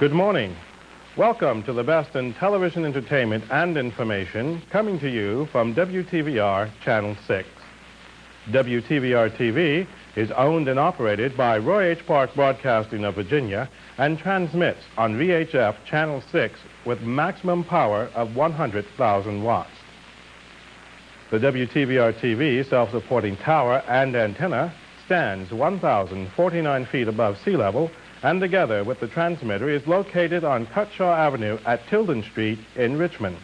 Good morning. Welcome to the best in television entertainment and information coming to you from WTVR Channel 6. WTVR-TV is owned and operated by Roy H. Park Broadcasting of Virginia and transmits on VHF Channel 6 with maximum power of 100,000 watts. The WTVR-TV self-supporting tower and antenna stands 1,049 feet above sea level and together with the transmitter is located on Cutshaw Avenue at Tilden Street in Richmond.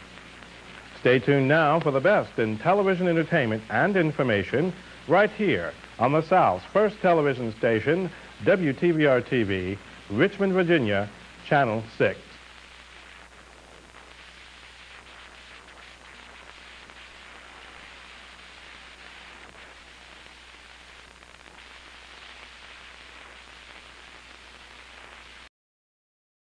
Stay tuned now for the best in television entertainment and information right here on the South's first television station, WTVR-TV, Richmond, Virginia, Channel 6.